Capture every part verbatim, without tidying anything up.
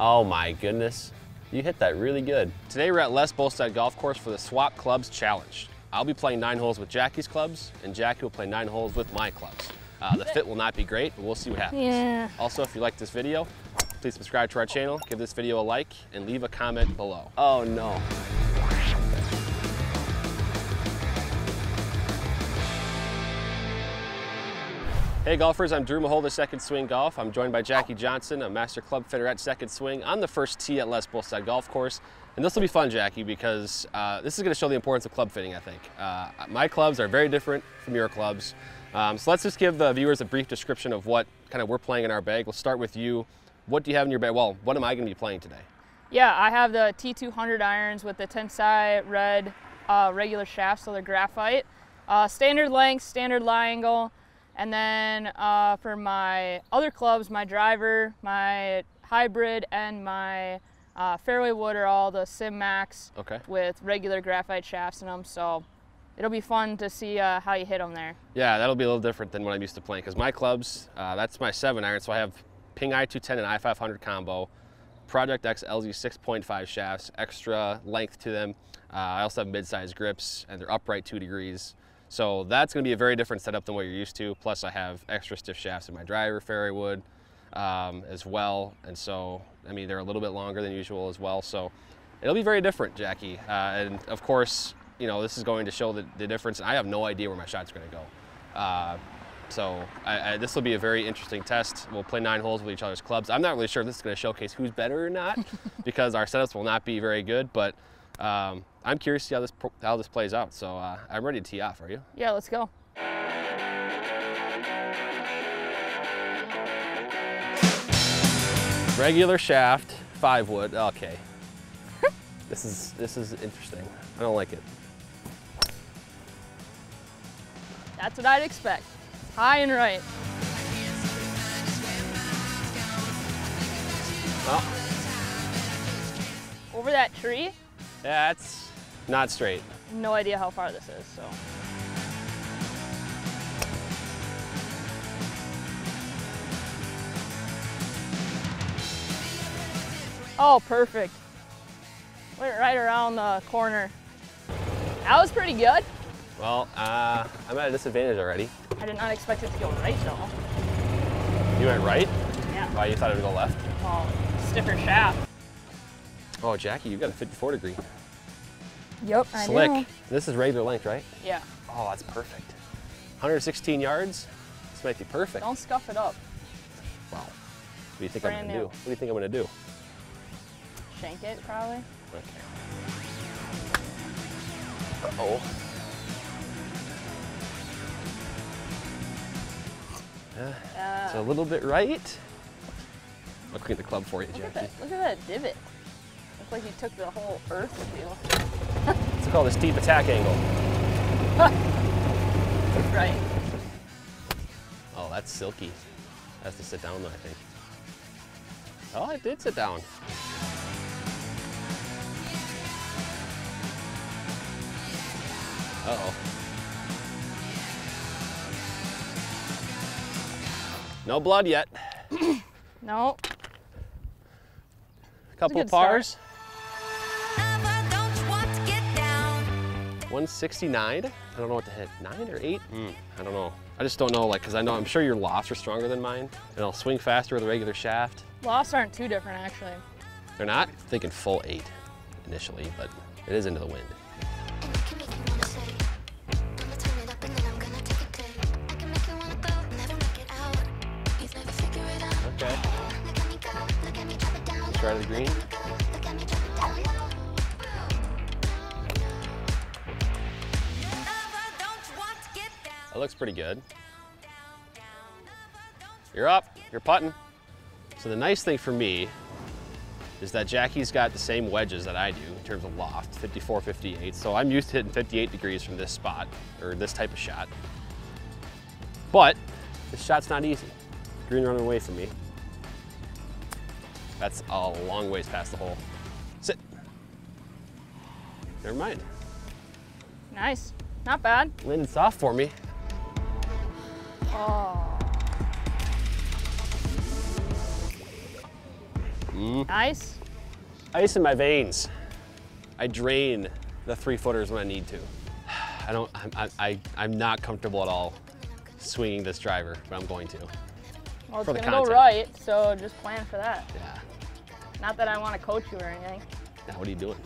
Oh my goodness, you hit that really good. Today we're at Les Bolstad Golf Course for the Swap Clubs Challenge. I'll be playing nine holes with Jackie's clubs, and Jackie will play nine holes with my clubs. Uh, the fit will not be great, but we'll see what happens. Yeah. Also, if you like this video, please subscribe to our channel, give this video a like, and leave a comment below. Oh no. Hey golfers, I'm Drew Mahowald of Second Swing Golf. I'm joined by Jackie Johnson, a master club fitter at Second Swing, on the first tee at Les Bolstad Golf Course. And this will be fun, Jackie, because uh, this is gonna show the importance of club fitting, I think. Uh, my clubs are very different from your clubs. Um, so let's just give the viewers a brief description of what kind of we're playing in our bag. We'll start with you. What do you have in your bag? Well, what am I gonna be playing today? Yeah, I have the T two hundred irons with the Tensai red uh, regular shafts, so they're graphite. Uh, standard length, standard lie angle. And then uh, for my other clubs, my driver, my hybrid, and my uh, fairway wood are all the Sim Max okay. with regular graphite shafts in them. So it'll be fun to see uh, how you hit them there. Yeah, that'll be a little different than what I'm used to playing because my clubs, uh, that's my seven iron. So I have Ping I two ten and I five hundred combo, Project X L Z six point five shafts, extra length to them. Uh, I also have mid-size grips and they're upright two degrees. So that's going to be a very different setup than what you're used to. Plus, I have extra stiff shafts in my driver, fairway wood, um, as well. And so, I mean, they're a little bit longer than usual as well. So it'll be very different, Jackie. Uh, and of course, you know, this is going to show the, the difference. I have no idea where my shot's going to go. Uh, so I, I, this will be a very interesting test. We'll play nine holes with each other's clubs. I'm not really sure if this is going to showcase who's better or not because our setups will not be very good, but Um, I'm curious to see how this, how this plays out. So uh, I'm ready to tee off, are you? Yeah, let's go. Regular shaft, five wood, okay. this is this is interesting. I don't like it. That's what I'd expect. High and right. Oh. Over that tree? That's not straight. No idea how far this is, so. Oh, perfect. Went right around the corner. That was pretty good. Well, uh, I'm at a disadvantage already. I did not expect it to go right, though. You went right? Yeah. Why, you thought it would go left? Oh, stiffer shaft. Oh, Jackie, you got a fifty-four degree. Yep, I know. Slick. This is regular length, right? Yeah. Oh, that's perfect. one hundred sixteen yards. This might be perfect. Don't scuff it up. Wow. What do you think I'm gonna do? What do you think I'm gonna do? Shank it, probably. Okay. Uh oh. Yeah. Uh, it's a little bit right. I'll clean the club for you, Jackie. Look at that, look at that divot. Like he took the whole earth feel. It's called a steep attack angle. Right. Oh, that's silky. I have to sit down though, I think. Oh, I did sit down. Uh-oh. No blood yet. No. Couple pars. Start. one sixty-nine, I don't know what to hit, nine or eight? Mm, I don't know. I just don't know, like, cause I know, I'm sure your lofts are stronger than mine and I'll swing faster with a regular shaft. Lofts aren't too different, actually. They're not? I'm thinking full eight initially, but it is into the wind. Okay. Try the green. That looks pretty good. You're up, you're putting. So the nice thing for me is that Jackie's got the same wedges that I do in terms of loft, fifty-four, fifty-eight. So I'm used to hitting fifty-eight degrees from this spot or this type of shot. But this shot's not easy. Green running away from me. That's a long ways past the hole. Sit. Never mind. Nice, not bad. Landed soft for me. Oh. Mm. Ice? Ice in my veins. I drain the three footers when I need to. I don't, I, I, I'm not comfortable at all swinging this driver, but I'm going to. Well, it's gonna go right, so just plan for that. Yeah. Not that I want to coach you or anything. Now, what are you doing?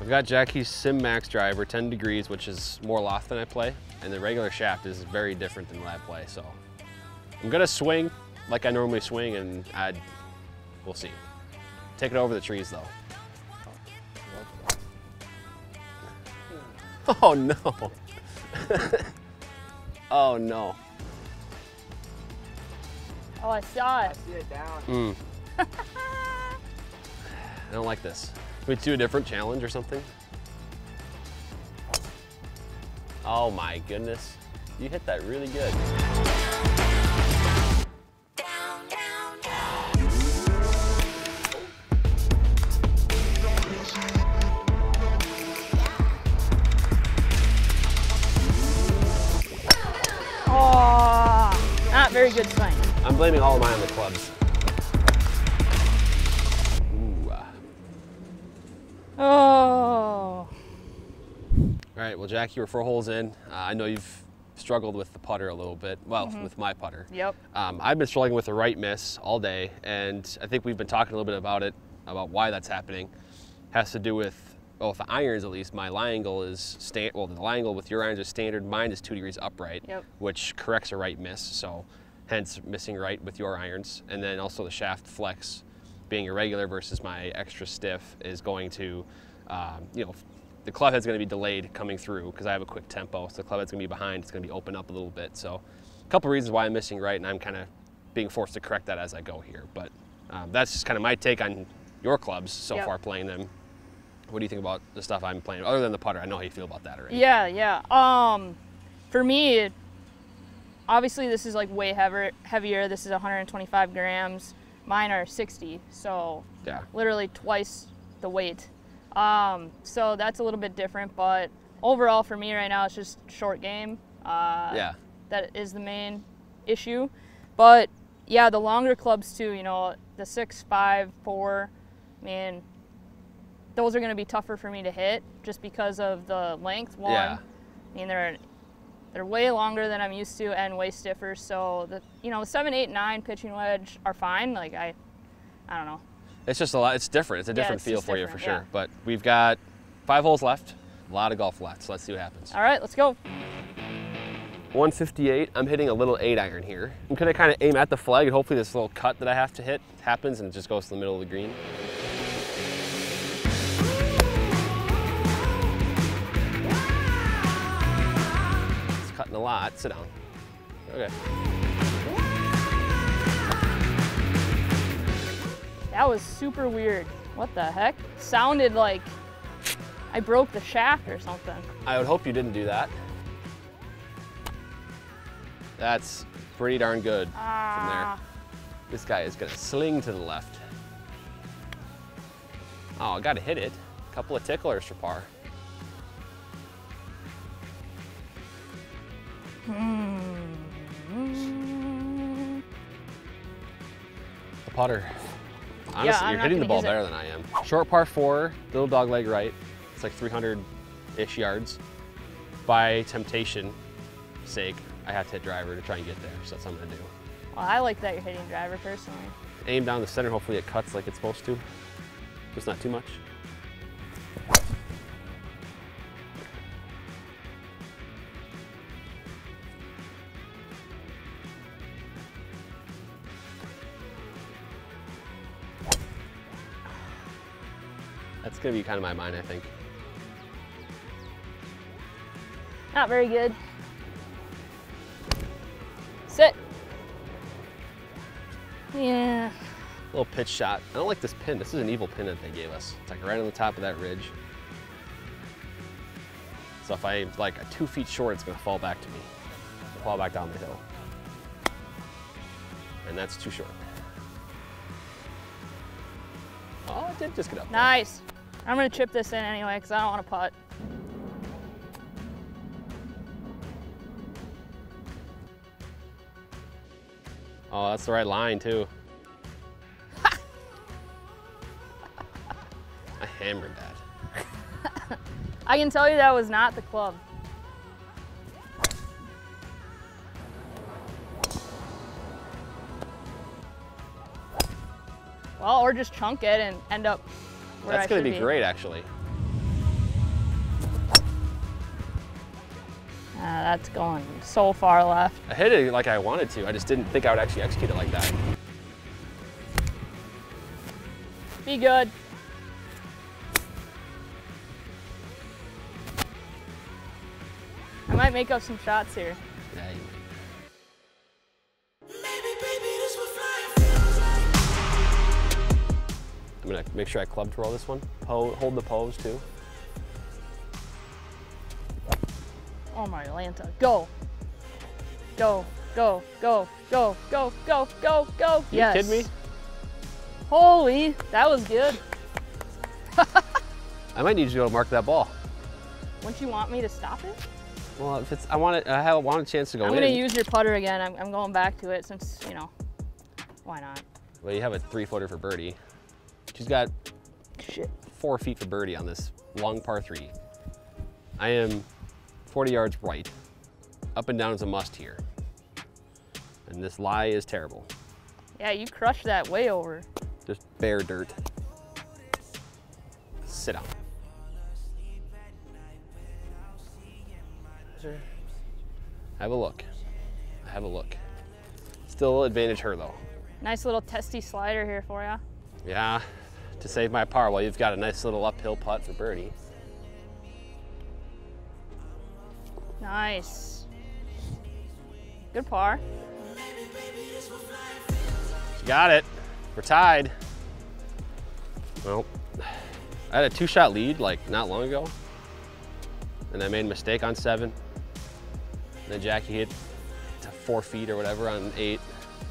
I've got Jackie's Sim Max driver, ten degrees, which is more loft than I play, and the regular shaft is very different than what I play, so. I'm gonna swing like I normally swing, and I'd, we'll see. Take it over the trees, though. Oh no. Oh no. Oh, I saw it. I see it down. Mm. I don't like this. Can we do a different challenge or something? Oh my goodness. You hit that really good. Very good swing. I'm blaming all of mine on the clubs. Ooh, uh. Oh. All right, well, Jackie, we're four holes in. Uh, I know you've struggled with the putter a little bit. Well, mm-hmm. with my putter. Yep. Um, I've been struggling with the right miss all day, and I think we've been talking a little bit about it, about why that's happening. Has to do with, well, with the irons at least, my lie angle is, stand. well, the lie angle with your irons is standard. Mine is two degrees upright, yep. which corrects a right miss. So. Hence missing right with your irons. And then also the shaft flex being irregular versus my extra stiff is going to, um, you know, the club head's gonna be delayed coming through because I have a quick tempo. So the club head's gonna be behind, it's gonna be open up a little bit. So a couple reasons why I'm missing right, and I'm kind of being forced to correct that as I go here. But um, that's just kind of my take on your clubs so yep. far playing them. What do you think about the stuff I'm playing? Other than the putter, I know how you feel about that already. Yeah, yeah. Um, for me, it obviously, this is like way heavier. This is one hundred twenty-five grams. Mine are sixty, so yeah. literally twice the weight. Um, so that's a little bit different, but overall for me right now, it's just short game. Uh, yeah. That is the main issue. But yeah, the longer clubs too, you know, the six, five, four, I mean, those are gonna be tougher for me to hit just because of the length. One, yeah. I mean, they're They're way longer than I'm used to and way stiffer. So the, you know, seven, eight, nine pitching wedge are fine. Like I, I don't know. It's just a lot, it's different. It's a different yeah, it's feel for you for sure. Yeah. But we've got five holes left, a lot of golf left. So let's see what happens. All right, let's go. one fifty-eight, I'm hitting a little eight iron here. I'm gonna kind of aim at the flag and hopefully this little cut that I have to hit happens and it just goes to the middle of the green. A lot. Sit down. Okay. That was super weird. What the heck? Sounded like I broke the shaft or something. I would hope you didn't do that. That's pretty darn good ah. from there. This guy is gonna sling to the left. Oh, I gotta hit it. A couple of ticklers for par. The putter. Honestly, yeah, you're hitting the ball better than I am. Short par four, little dog leg right. It's like three hundred-ish yards. By temptation's sake, I have to hit driver to try and get there, so that's what I'm gonna do. Well, I like that you're hitting driver personally. Aim down the center, hopefully it cuts like it's supposed to. Just not too much. That's gonna be kind of my mind, I think. Not very good. Sit. Yeah. Little pitch shot. I don't like this pin. This is an evil pin that they gave us. It's like right on the top of that ridge. So if I aim like a two feet short, it's gonna fall back to me. It'll fall back down the hill. And that's too short. Oh, it did just get up there. Nice. I'm gonna chip this in anyway because I don't want to putt. Oh, that's the right line too. hammered that. I can tell you that was not the club. Well, or just chunk it and end up where That's I gonna be, be great, actually. Uh, that's going so far left. I hit it like I wanted to. I just didn't think I would actually execute it like that. Be good. I might make up some shots here. Yeah, you might. I'm gonna make sure I club twirl this one. Po hold the pose too. Oh my Atlanta, go. Go, go, go, go, go, go, go, go. Yes. You kidding me? Holy, that was good. I might need you to go mark that ball. Wouldn't you want me to stop it? Well, if it's, I want it, I have, I want a chance to go I'm in. I'm gonna use your putter again. I'm, I'm going back to it since, you know, why not? Well, you have a three footer for birdie. She's got Shit. four feet for birdie on this long par three. I am forty yards right. Up and down is a must here. And this lie is terrible. Yeah, you crushed that way over. Just bare dirt. Sit down. Have a look. Have a look. Still advantage her though. Nice little testy slider here for ya. Yeah, to save my par. Well, you've got a nice little uphill putt for birdie. Nice. Good par. She got it. We're tied. Well, I had a two shot lead like not long ago. And I made a mistake on seven. And then Jackie hit to four feet or whatever on eight.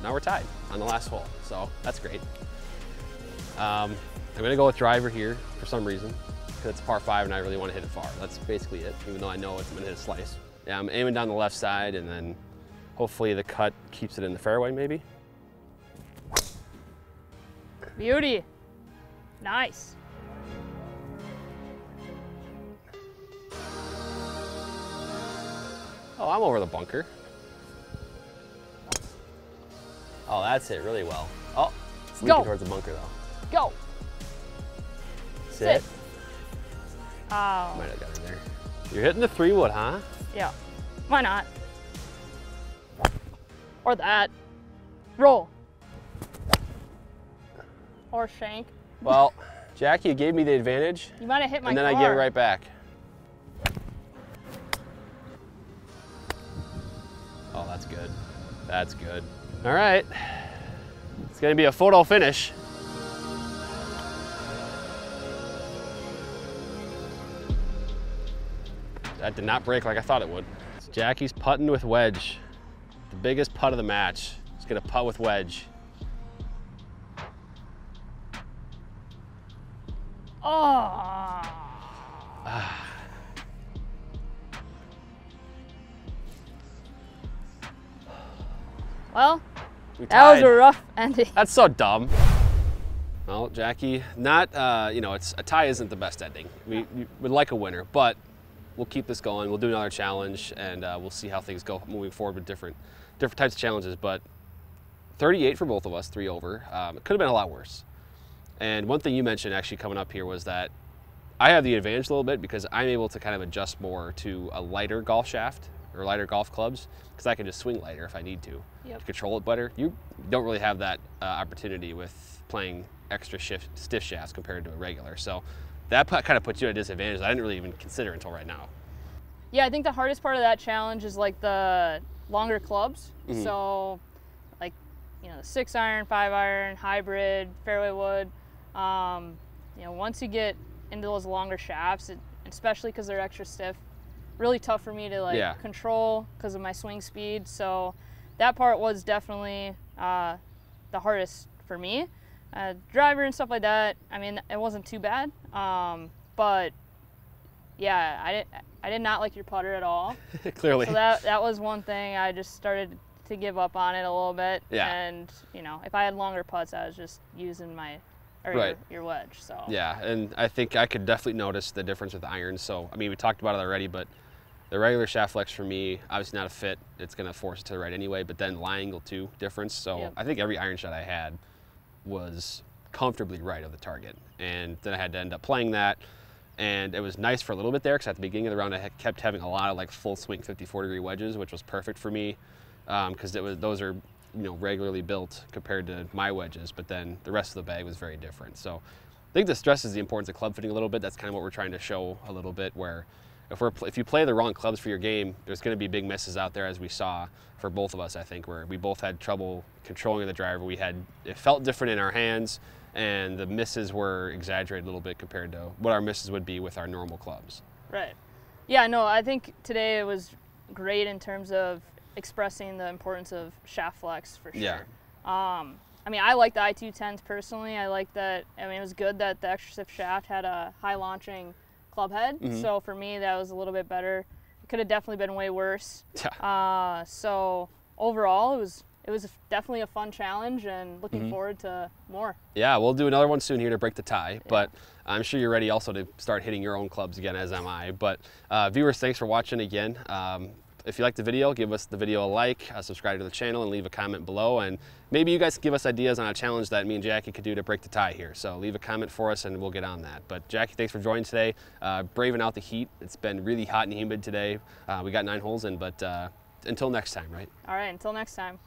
Now we're tied on the last hole. So that's great. Um, I'm gonna go with driver here for some reason. It's par five and I really want to hit it far. That's basically it, even though I know it's gonna hit a slice. Yeah, I'm aiming down the left side and then hopefully the cut keeps it in the fairway maybe. Beauty, nice. Oh, I'm over the bunker. Oh, that's it really well. Oh, it's leaking towards the bunker though. Go. Sit. Sit. Oh. Might have got in there. You're hitting the three wood, huh? Yeah. Why not? Or that. Roll. Or shank. Well, Jackie gave me the advantage. You might have hit my and then car. I gave it right back. Oh, that's good. That's good. All right. It's gonna be a photo finish. That did not break like I thought it would. Jackie's putting with wedge. The biggest putt of the match. She's gonna putt with wedge. Oh. Ah. Well, we that was a rough ending. That's so dumb. Well, Jackie, not, uh, you know, it's a tie isn't the best ending. We, we would like a winner, but we'll keep this going. We'll do another challenge and uh, we'll see how things go moving forward with different different types of challenges. But thirty-eight for both of us, three over. Um, it could have been a lot worse. And one thing you mentioned actually coming up here was that I have the advantage a little bit because I'm able to kind of adjust more to a lighter golf shaft or lighter golf clubs because I can just swing lighter if I need to, yep. to control it better. You don't really have that uh, opportunity with playing extra shift, stiff shafts compared to a regular. So. That kind of puts you at a disadvantage that I didn't really even consider until right now. Yeah, I think the hardest part of that challenge is like the longer clubs. Mm-hmm. So like, you know, the six iron, five iron, hybrid, fairway wood. Um, you know, once you get into those longer shafts, it, especially because they're extra stiff, really tough for me to like yeah. control because of my swing speed. So that part was definitely uh, the hardest for me. Uh, driver and stuff like that. I mean, it wasn't too bad, um, but yeah, I did, I did not like your putter at all. Clearly. So that, that was one thing I just started to give up on it a little bit. Yeah. And, you know, if I had longer putts, I was just using my or right. your, your wedge. So yeah, and I think I could definitely notice the difference with the iron. So I mean, we talked about it already, but the regular shaft flex for me, obviously not a fit. It's going to force it to the right anyway, but then lie angle too, difference. So yep. I think every iron shot I had was comfortably right of the target. And then I had to end up playing that. And it was nice for a little bit there, because at the beginning of the round, I kept having a lot of like full swing fifty-four degree wedges, which was perfect for me, because um, it was those are you know regularly built compared to my wedges. But then the rest of the bag was very different. So I think this stresses the importance of club fitting a little bit. That's kind of what we're trying to show a little bit, where If, we're, if you play the wrong clubs for your game, there's going to be big misses out there, as we saw for both of us, I think, where we both had trouble controlling the driver. We had, it felt different in our hands, and the misses were exaggerated a little bit compared to what our misses would be with our normal clubs. Right. Yeah, no, I think today it was great in terms of expressing the importance of shaft flex, for sure. Yeah. Um, I mean, I like the I two tens personally. I like that, I mean, it was good that the extra stiff shaft had a high launching club head. Mm-hmm. So for me, that was a little bit better. It could have definitely been way worse. Uh, so overall, it was it was definitely a fun challenge, and looking mm-hmm. forward to more. Yeah, we'll do another one soon here to break the tie, yeah. but I'm sure you're ready also to start hitting your own clubs again, as am I. But uh, viewers, thanks for watching again. Um, if you liked the video, give us the video a like, uh, subscribe to the channel, and leave a comment below. And maybe you guys can give us ideas on a challenge that me and Jackie could do to break the tie here. So leave a comment for us and we'll get on that. But Jackie, thanks for joining today. Uh, braving out the heat. It's been really hot and humid today. Uh, we got nine holes in, but uh, until next time, right? All right, until next time.